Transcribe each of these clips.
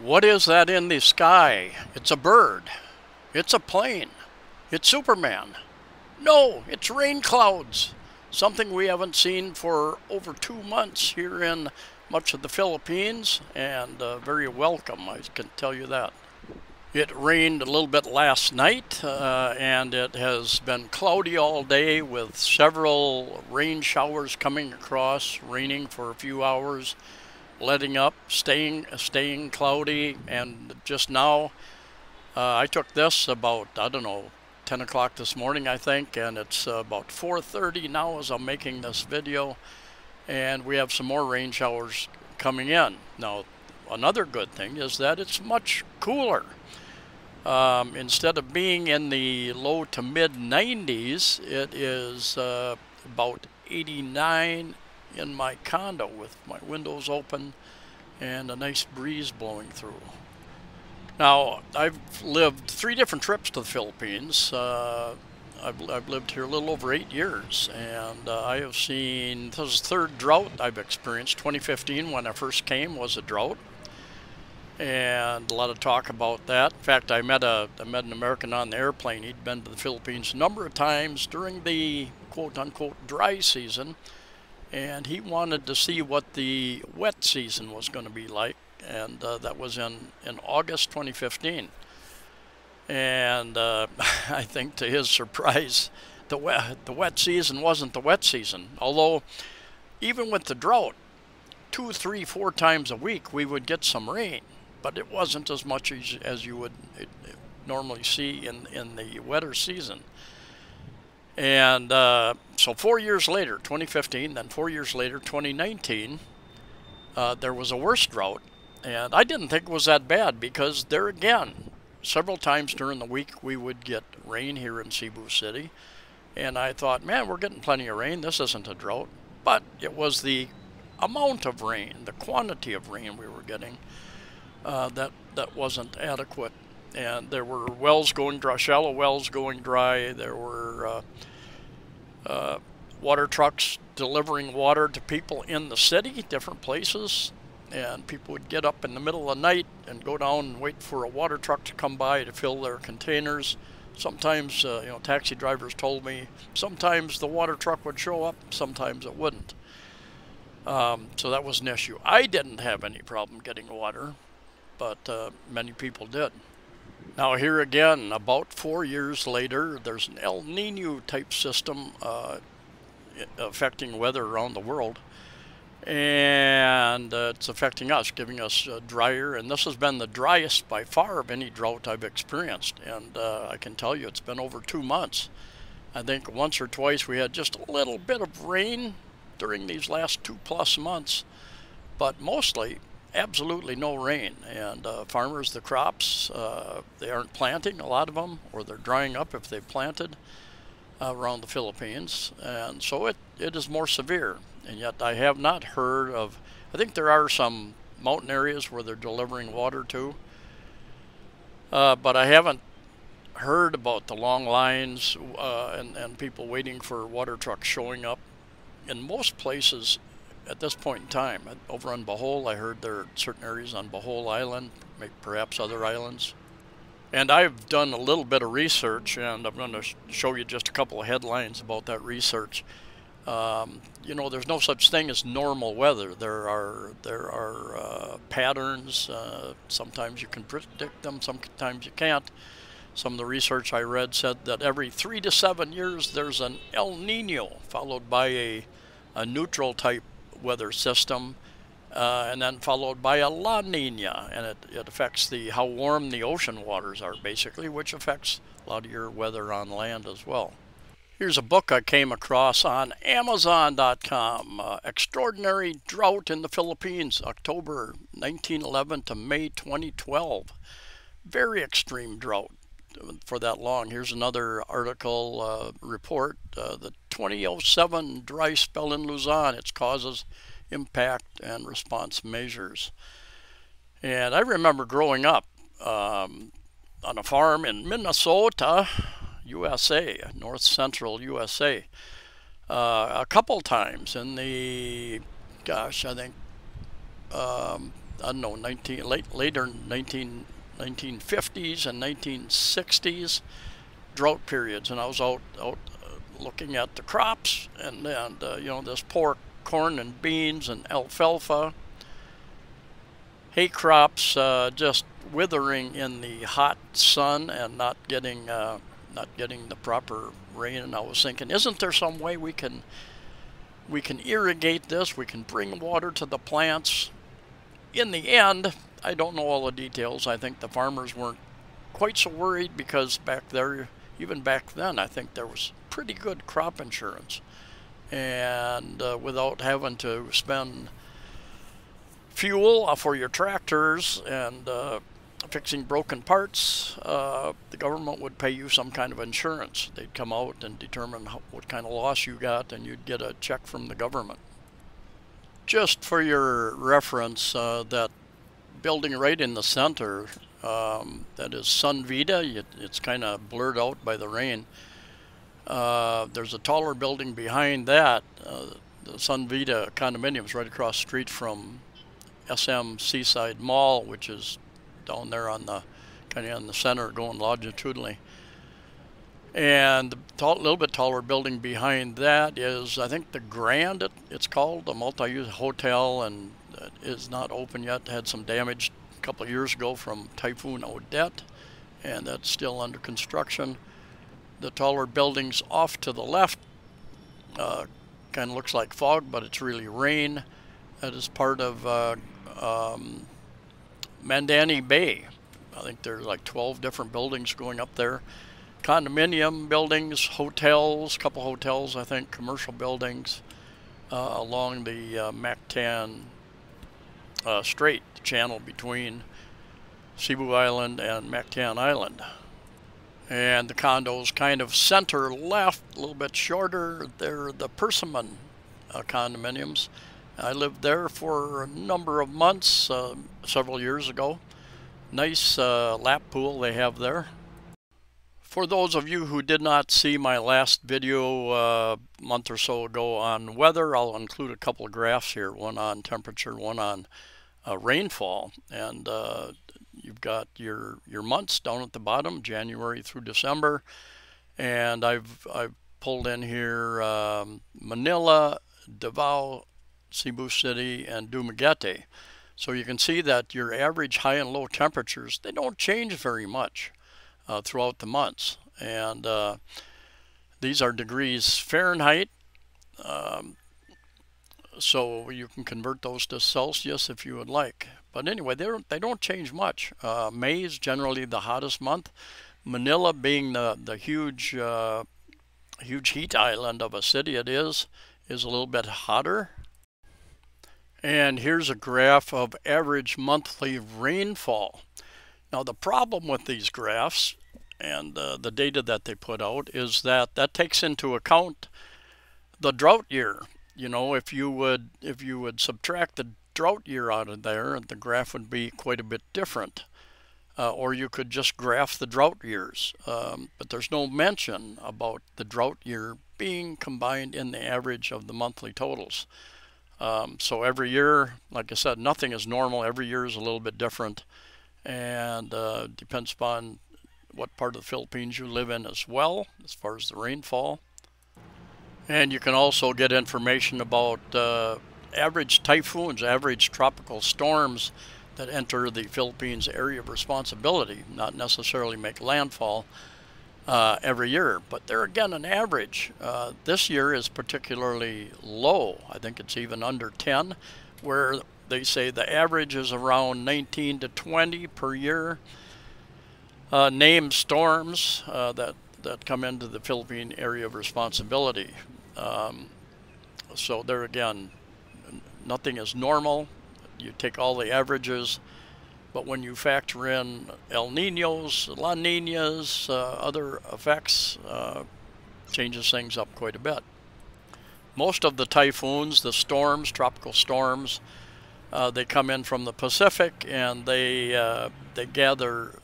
What is that in the sky? It's a bird. It's a plane. It's Superman. No, it's rain clouds. Something we haven't seen for over 2 months here in much of the Philippines, and very welcome, I can tell you that. It rained a little bit last night, and it has been cloudy all day with several rain showers coming across, raining for a few hours, letting up, staying cloudy, and just now I took this about, I don't know, 10 o'clock this morning, I think, and it's about 4:30 now as I'm making this video, and we have some more rain showers coming in. Now, another good thing is that it's much cooler. Instead of being in the low to mid 90s, it is about 89 in my condo with my windows open and a nice breeze blowing through. Now, I've lived three different trips to the Philippines. I've lived here a little over 8 years, and I have seen, this is the third drought I've experienced. 2015, when I first came, was a drought, and a lot of talk about that. In fact, I met an American on the airplane. He'd been to the Philippines a number of times during the quote-unquote dry season, and he wanted to see what the wet season was going to be like. And that was in August 2015, and I think to his surprise, the wet season wasn't the wet season. Although even with the drought, 2, 3, 4 times a week we would get some rain, but it wasn't as much as you would normally see in the wetter season. And so 4 years later, 2015, then 4 years later, 2019, there was a worse drought. And I didn't think it was that bad, because there again, several times during the week we would get rain here in Cebu City. And I thought, man, we're getting plenty of rain. This isn't a drought. But it was the amount of rain, the quantity of rain we were getting, that wasn't adequate. And there were wells going dry, shallow wells going dry. There were water trucks delivering water to people in the city, different places. And people would get up in the middle of the night and go down and wait for a water truck to come by to fill their containers. Sometimes, you know, taxi drivers told me, sometimes the water truck would show up, sometimes it wouldn't. So that was an issue. I didn't have any problem getting water, but many people did. Now here again, about 4 years later, there's an El Niño type system affecting weather around the world. And it's affecting us, giving us drier, and this has been the driest by far of any drought I've experienced. And I can tell you it's been over 2 months. I think once or twice we had just a little bit of rain during these last 2+ months, but mostly absolutely no rain. And farmers, the crops, they aren't planting, a lot of them, or they're drying up if they've planted around the Philippines, and so it is more severe. And yet I have not heard of, I think there are some mountain areas where they're delivering water to, but I haven't heard about the long lines and people waiting for water trucks showing up in most places at this point in time. Over on Bohol, I heard there are certain areas on Bohol Island, maybe perhaps other islands. And I've done a little bit of research, and I'm going to show you just a couple of headlines about that research. You know, there's no such thing as normal weather. There are patterns. Sometimes you can predict them, sometimes you can't. Some of the research I read said that every 3 to 7 years there's an El Niño, followed by a neutral type weather system, and then followed by a La Niña, and it affects how warm the ocean waters are, basically, which affects a lot of your weather on land as well. Here's a book I came across on Amazon.com, Extraordinary Drought in the Philippines, October 1911 to May 2012. Very extreme drought for that long. Here's another article, report, the 2007 dry spell in Luzon, its causes, impact, and response measures. And I remember growing up on a farm in Minnesota, USA, north central USA, a couple times in the, gosh, I think I don't know, later 1950s and 1960s drought periods, and I was out looking at the crops, and you know, this poor corn and beans and alfalfa, hay crops just withering in the hot sun and not getting the proper rain. And I was thinking, isn't there some way we can irrigate this? We can bring water to the plants. In the end, I don't know all the details. I think the farmers weren't quite so worried, because back there, even back then, I think there was pretty good crop insurance, and without having to spend fuel for your tractors and fixing broken parts, the government would pay you some kind of insurance. They'd come out and determine what kind of loss you got, and you'd get a check from the government. Just for your reference, that building right in the center, that is SunVida. It's kind of blurred out by the rain. There's a taller building behind that. The SunVida condominium is right across the street from SM Seaside Mall, which is down there on the kind of in the center, going longitudinally. And the little bit taller building behind that is, I think, the Grand. It's called the multi-use hotel, and it is not open yet. Had some damage a couple of years ago from Typhoon Odette, and that's still under construction. The taller buildings off to the left kind of looks like fog, but it's really rain. That is part of Mandani Bay. I think there's like 12 different buildings going up there. Condominium buildings, hotels, couple hotels, I think, commercial buildings along the MacTan Strait, the channel between Cebu Island and MacTan Island. And the condos kind of center left, a little bit shorter, they're the Persimmon condominiums. I lived there for a number of months, several years ago. Nice lap pool they have there. For those of you who did not see my last video a month or so ago on weather, I'll include a couple of graphs here, one on temperature, one on rainfall. And you've got your months down at the bottom, January through December. And I've pulled in here Manila, Davao, Cebu City, and Dumaguete. So you can see that your average high and low temperatures, they don't change very much throughout the months, and these are degrees Fahrenheit, so you can convert those to Celsius if you would like. But anyway, they don't change much. May is generally the hottest month, Manila being the huge huge heat island of a city it is a little bit hotter. And here's a graph of average monthly rainfall. Now, the problem with these graphs and the data that they put out is that takes into account the drought year. You know, if you would subtract the drought year out of there, the graph would be quite a bit different. Or you could just graph the drought years. But there's no mention about the drought year being combined in the average of the monthly totals. So every year, like I said, nothing is normal. Every year is a little bit different, and depends upon what part of the Philippines you live in as well, as far as the rainfall. And you can also get information about average typhoons, average tropical storms that enter the Philippines area of responsibility, not necessarily make landfall every year, but they're again an average. This year is particularly low. I think it's even under 10, where they say the average is around 19 to 20 per year. Named storms that come into the Philippine area of responsibility. So there again, nothing is normal. You take all the averages, but when you factor in El Niños, La Niñas, other effects, changes things up quite a bit. Most of the typhoons, the storms, tropical storms, they come in from the Pacific, and they gather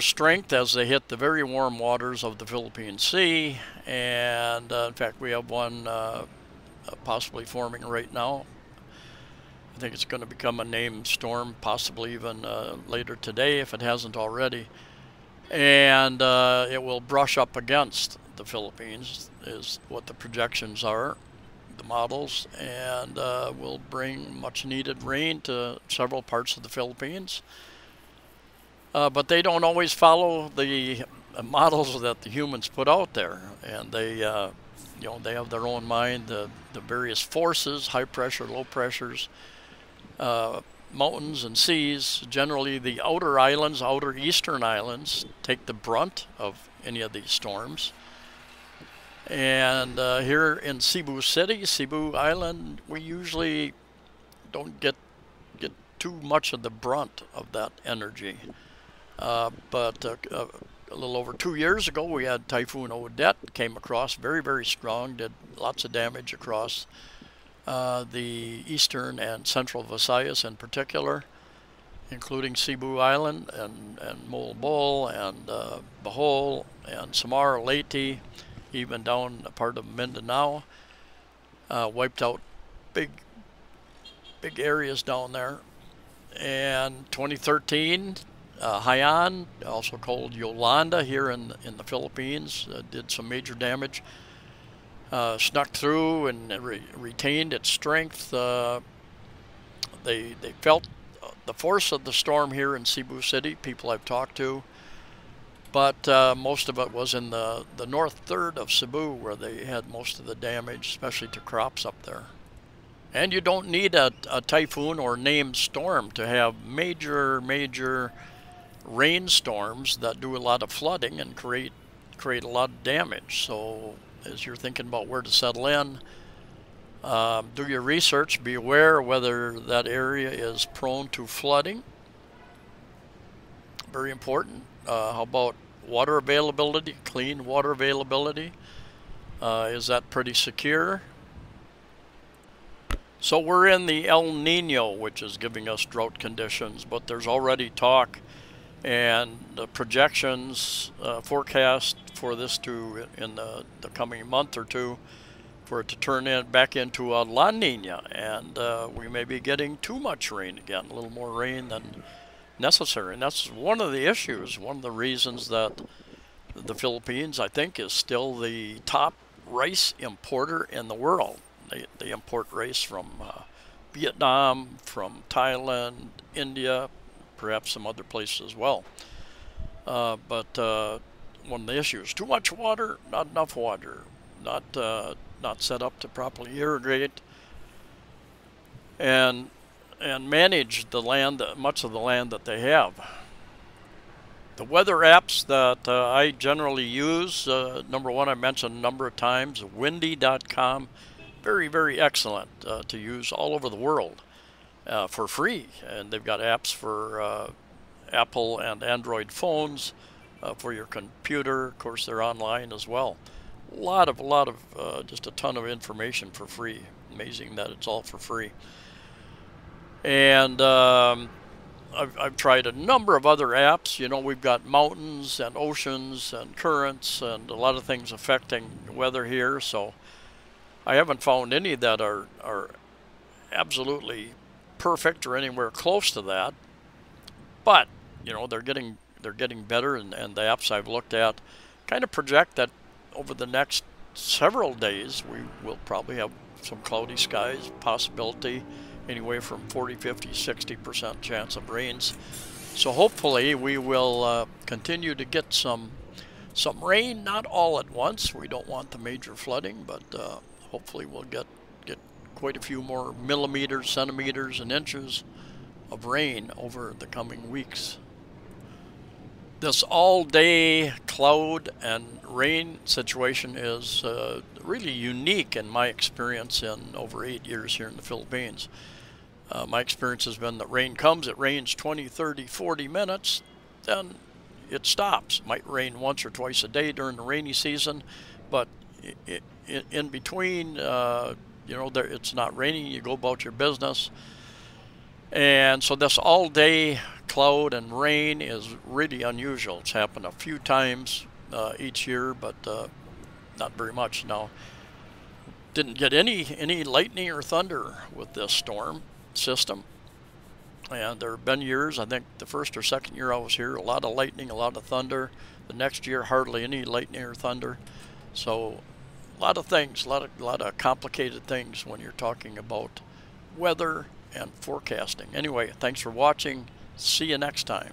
strength as they hit the very warm waters of the Philippine Sea. And in fact, we have one possibly forming right now. I think it's going to become a named storm, possibly even later today if it hasn't already. And it will brush up against the Philippines is what the projections are, the models, and will bring much needed rain to several parts of the Philippines. But they don't always follow the models that the humans put out there, and they you know, they have their own mind, the various forces, high pressure, low pressures, mountains and seas. Generally the outer islands, outer eastern islands, take the brunt of any of these storms. And here in Cebu City, Cebu Island, we usually don't get too much of the brunt of that energy. But a little over 2 years ago, we had Typhoon Odette came across, very, very strong, did lots of damage across the eastern and central Visayas in particular, including Cebu Island and Molbol and Bohol and Samar, Leyte, even down a part of Mindanao. Wiped out big areas down there. And 2013, Haiyan, also called Yolanda, here in the Philippines, did some major damage, snuck through and retained its strength. They felt the force of the storm here in Cebu City, people I've talked to, but most of it was in the north third of Cebu where they had most of the damage, especially to crops up there. And you don't need a typhoon or named storm to have major rainstorms that do a lot of flooding and create a lot of damage. So as you're thinking about where to settle in, do your research. Be aware whether that area is prone to flooding. Very important. How about water availability, clean water availability? Is that pretty secure? So we're in the El Niño, which is giving us drought conditions, but there's already talk and the projections forecast for this to, in the coming month or two, for it to turn back into a La Niña, and we may be getting too much rain again, a little more rain than necessary. And that's one of the issues, one of the reasons that the Philippines, I think, is still the top rice importer in the world. They import rice from Vietnam, from Thailand, India, perhaps some other places as well. But one of the issues, too much water, not enough water, not set up to properly irrigate and manage the land, much of the land that they have. The weather apps that I generally use, number one, I mentioned a number of times, windy.com. Very, very excellent to use all over the world for free. And they've got apps for Apple and Android phones, for your computer. Of course, they're online as well. A lot of just a ton of information for free. Amazing that it's all for free. And I've tried a number of other apps. You know, we've got mountains and oceans and currents and a lot of things affecting weather here. So I haven't found any that are absolutely perfect or anywhere close to that, but you know, they're getting better, and the apps I've looked at kind of project that over the next several days we will probably have some cloudy skies, possibility anywhere from 40, 50, 60% chance of rains. So hopefully we will continue to get some rain, not all at once. We don't want the major flooding, but hopefully we'll get quite a few more millimeters, centimeters, and inches of rain over the coming weeks. This all-day cloud and rain situation is really unique in my experience in over 8 years here in the Philippines. My experience has been that rain comes, it rains 20, 30, 40 minutes, then it stops. It might rain once or twice a day during the rainy season, but in between, you know, it's not raining, you go about your business. And so this all-day cloud and rain is really unusual. It's happened a few times each year, but not very much now. Didn't get any lightning or thunder with this storm, system. And there have been years, I think the first or second year I was here, a lot of lightning, a lot of thunder. The next year, hardly any lightning or thunder. So a lot of things, a lot of complicated things when you're talking about weather and forecasting. Anyway, thanks for watching. See you next time.